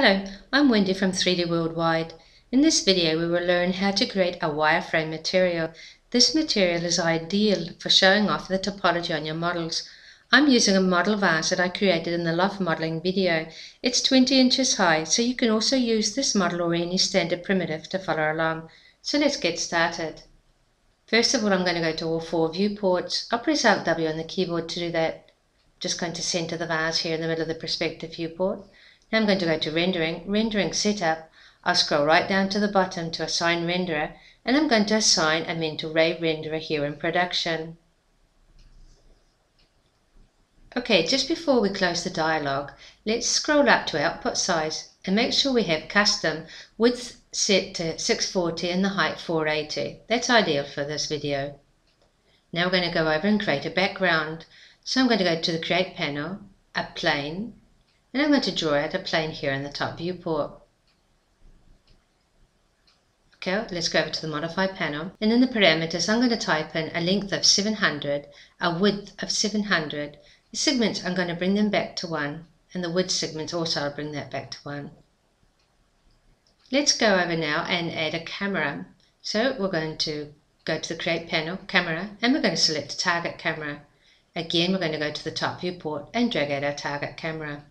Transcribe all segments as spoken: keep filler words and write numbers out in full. Hello, I'm Wendy from three D Worldwide. In this video we will learn how to create a wireframe material. This material is ideal for showing off the topology on your models. I'm using a model vase that I created in the loft modeling video. It's twenty inches high, so you can also use this model or any standard primitive to follow along. So let's get started. First of all, I'm going to go to all four viewports. I'll press Alt W on the keyboard to do that. Just going to center the vase here in the middle of the perspective viewport. Now I'm going to go to Rendering, Rendering Setup. I'll scroll right down to the bottom to Assign Renderer, and I'm going to assign a Mental Ray Renderer here in Production. Okay, just before we close the dialog, let's scroll up to Output Size and make sure we have Custom Width set to six forty and the height four eighty. That's ideal for this video. Now we're going to go over and create a background. So I'm going to go to the Create panel, a plane, and I'm going to draw out a plane here in the top viewport. Okay, let's go over to the Modify panel, and in the parameters I'm going to type in a length of seven hundred, a width of seven hundred. The segments, I'm going to bring them back to one, and the width segments also, I'll bring that back to one. Let's go over now and add a camera. So we're going to go to the Create panel, Camera, and we're going to select a target camera. Again, we're going to go to the top viewport and drag out our target camera.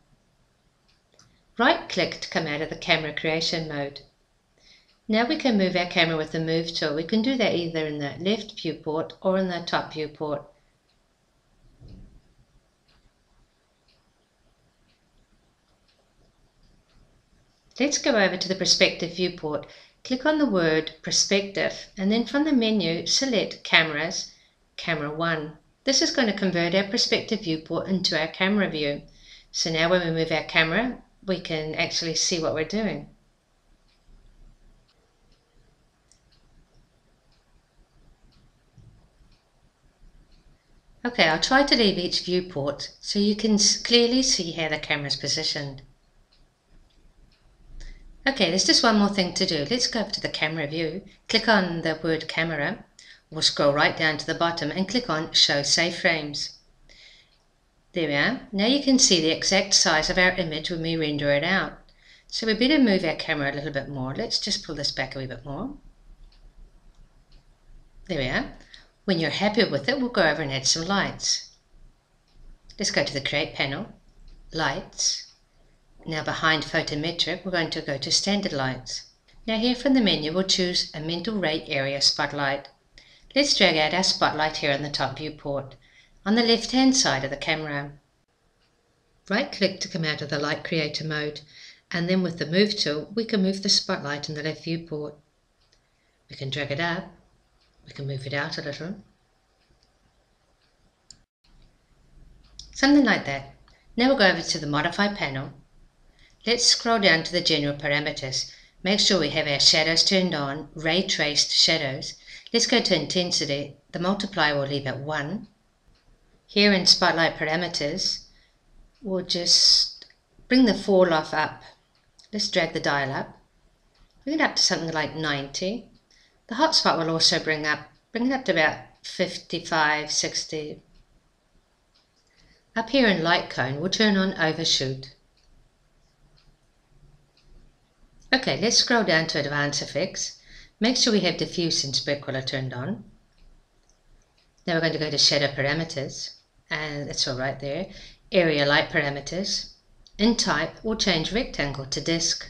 Right click to come out of the camera creation mode. Now we can move our camera with the Move tool. We can do that either in the left viewport or in the top viewport. Let's go over to the perspective viewport. Click on the word Perspective, and then from the menu select Cameras, Camera one. This is going to convert our perspective viewport into our camera view. So now when we move our camera, we can actually see what we're doing. Okay, I'll try to leave each viewport so you can clearly see how the camera is positioned. Okay, there's just one more thing to do. Let's go up to the camera view, click on the word Camera, we'll scroll right down to the bottom and click on Show Save Frames. There we are. Now you can see the exact size of our image when we render it out. So we better move our camera a little bit more. Let's just pull this back a wee bit more. There we are. When you're happy with it, we'll go over and add some lights. Let's go to the Create panel, Lights. Now behind Photometric, we're going to go to Standard Lights. Now here from the menu, we'll choose a Mental Ray Area Spotlight. Let's drag out our spotlight here on the top viewport, on the left hand side of the camera. Right click to come out of the light creator mode, and then with the Move tool we can move the spotlight in the left viewport. We can drag it up, we can move it out a little. Something like that. Now we'll go over to the Modify panel. Let's scroll down to the general parameters. Make sure we have our shadows turned on, ray traced shadows. Let's go to Intensity, the multiply we'll leave at one. Here in Spotlight Parameters, we'll just bring the fall off up. Let's drag the dial up. Bring it up to something like ninety. The hotspot will also bring up, bring it up to about fifty-five, sixty. Up here in Light Cone, we'll turn on Overshoot. Okay, let's scroll down to Advanced Effects. Make sure we have Diffuse and Specular turned on. Now we're going to go to Shadow Parameters, and it's all right there. Area Light Parameters. In Type, we'll change Rectangle to Disk.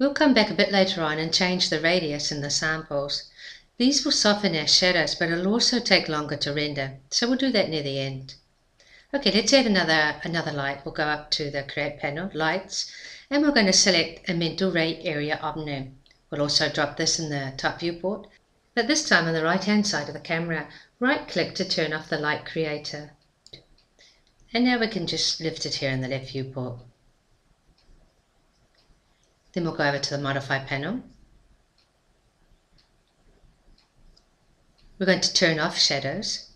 We'll come back a bit later on and change the radius in the samples. These will soften our shadows, but it'll also take longer to render, so we'll do that near the end. Okay, let's add another, another light. We'll go up to the Create panel, Lights, and we're going to select a Mental Ray Area Omnium. We'll also drop this in the top viewport, but this time on the right hand side of the camera. Right click to turn off the light creator, and now we can just lift it here in the left viewport. Then we'll go over to the Modify panel. We're going to turn off shadows.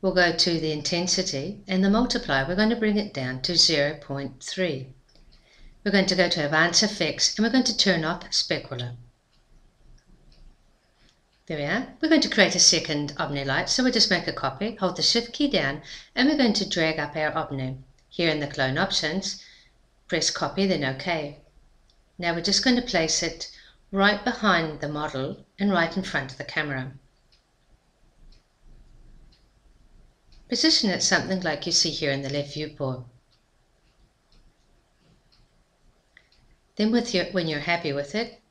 We'll go to the Intensity and the multiply, we're going to bring it down to zero point three. We're going to go to Advanced Effects and we're going to turn off Specular. There we are. We're going to create a second Omni light, so we'll just make a copy, hold the Shift key down, and we're going to drag up our Omni. Here in the clone options, press copy, then OK. Now we're just going to place it right behind the model and right in front of the camera. Position it something like you see here in the left viewport. Then with your, when you're happy with it,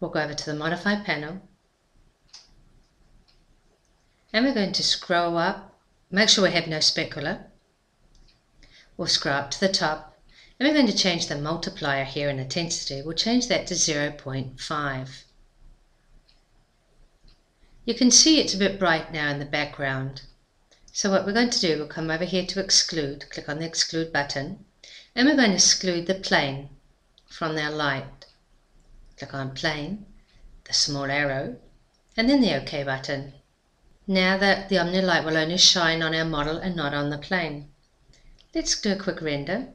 we'll go over to the Modify panel, and we're going to scroll up, make sure we have no specular. We'll scroll up to the top, and we're going to change the multiplier here in intensity. We'll change that to zero point five. You can see it's a bit bright now in the background. So what we're going to do, we'll come over here to exclude, click on the exclude button, and we're going to exclude the plane from our light. Click on plane, the small arrow, and then the OK button. Now that the Omnium light will only shine on our model and not on the plane. Let's do a quick render.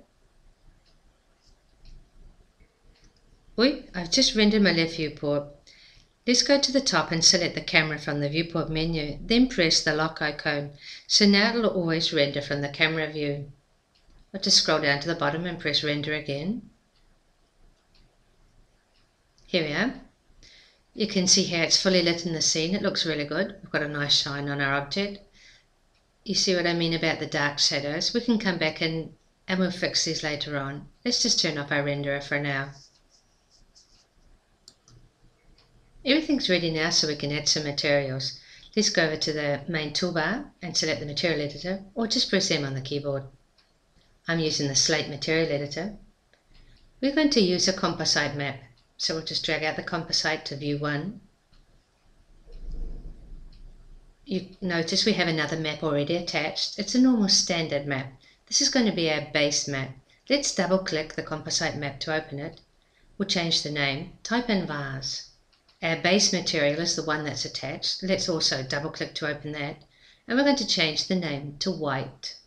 Oop, I've just rendered my left viewport. Let's go to the top and select the camera from the viewport menu, then press the lock icon. So now it'll always render from the camera view. I'll just scroll down to the bottom and press render again. Here we are. You can see here it's fully lit in the scene. It looks really good. We've got a nice shine on our object. You see what I mean about the dark shadows? We can come back in and we'll fix these later on. Let's just turn off our renderer for now. Everything's ready now, so we can add some materials. Let's go over to the main toolbar and select the material editor, or just press M on the keyboard. I'm using the slate material editor. We're going to use a composite map. So we'll just drag out the composite to view one. You notice we have another map already attached. It's a normal standard map. This is going to be our base map. Let's double click the composite map to open it. We'll change the name. Type in vase. Our base material is the one that's attached. Let's also double click to open that. And we're going to change the name to white.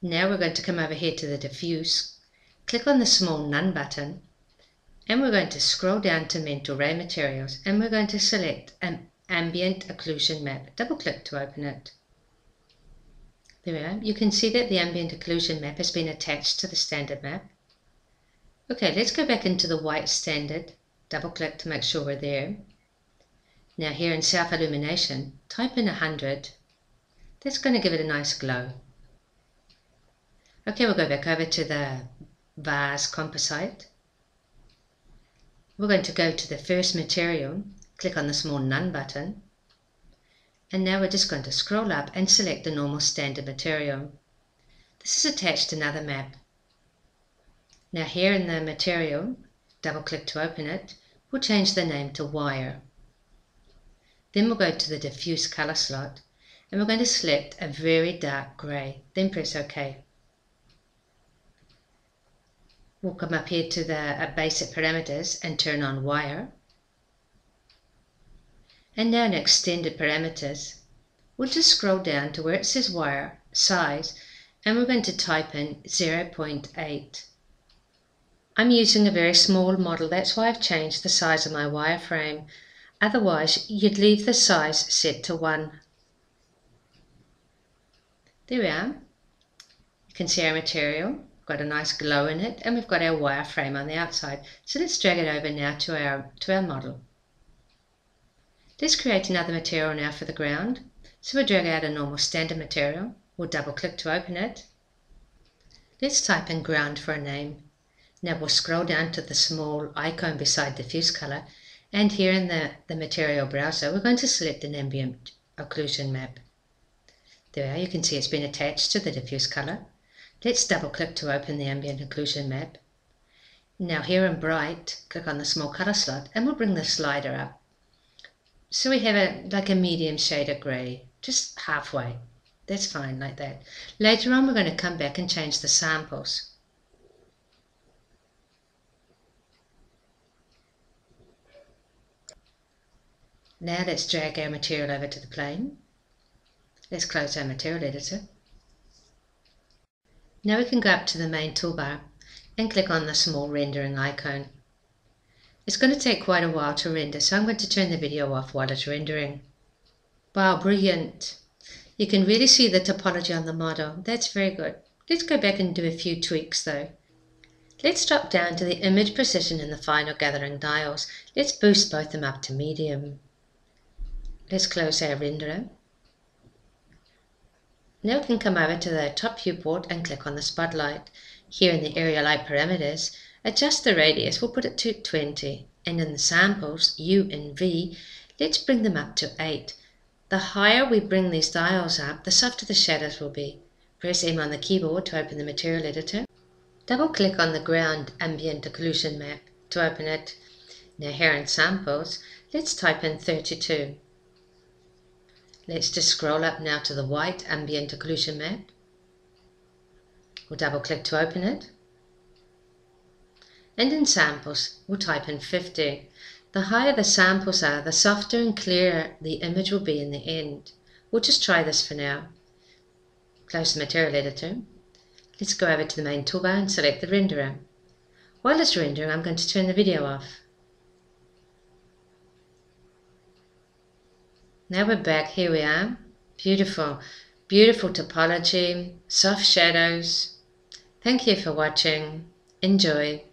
Now we're going to come over here to the diffuse. Click on the small None button, and we're going to scroll down to Mental Ray Materials, and we're going to select an Ambient Occlusion Map. Double click to open it. There we are. You can see that the Ambient Occlusion Map has been attached to the standard map. Okay, let's go back into the white standard. Double click to make sure we're there. Now here in Self Illumination, type in one hundred. That's going to give it a nice glow. Okay, we'll go back over to the vase composite. We're going to go to the first material, click on the small None button, and now we're just going to scroll up and select the normal standard material. This is attached to another map. Now here in the material, double click to open it, we'll change the name to Wire. Then we'll go to the diffuse color slot, and we're going to select a very dark gray, then press OK. We'll come up here to the uh, basic parameters and turn on wire. And now in extended parameters, we'll just scroll down to where it says wire size, and we're going to type in zero point eight. I'm using a very small model, that's why I've changed the size of my wireframe. Otherwise, you'd leave the size set to one. There we are. You can see our material. Got a nice glow in it, and we've got our wireframe on the outside. So let's drag it over now to our to our model. Let's create another material now for the ground. So we'll drag out a normal standard material. We'll double click to open it. Let's type in ground for a name. Now we'll scroll down to the small icon beside diffuse color, and here in the, the material browser we're going to select an ambient occlusion map. There we are, you can see it's been attached to the diffuse color. Let's double click to open the ambient occlusion map. Now here in bright, click on the small color slot and we'll bring the slider up. So we have a like a medium shade of gray, just halfway. That's fine like that. Later on we're going to come back and change the samples. Now let's drag our material over to the plane. Let's close our material editor. Now we can go up to the main toolbar and click on the small rendering icon. It's going to take quite a while to render, so I'm going to turn the video off while it's rendering. Wow, brilliant! you can really see the topology on the model. That's very good. Let's go back and do a few tweaks though. Let's drop down to the image precision and the final gathering dials. Let's boost both of them up to medium. Let's close our renderer. Now we can come over to the top viewport and click on the spotlight. Here in the area light parameters, adjust the radius, we'll put it to twenty. And in the samples, U and V, let's bring them up to eight. The higher we bring these dials up, the softer the shadows will be. Press M on the keyboard to open the material editor. Double click on the ground ambient occlusion map to open it. Now here in samples, let's type in thirty-two. Let's just scroll up now to the white ambient occlusion map. We'll double click to open it. And in samples, we'll type in fifty. The higher the samples are, the softer and clearer the image will be in the end. We'll just try this for now. Close the material editor. Let's go over to the main toolbar and select the renderer. While it's rendering, I'm going to turn the video off. Now we're back, here we are. Beautiful, beautiful topology, soft shadows. Thank you for watching. Enjoy.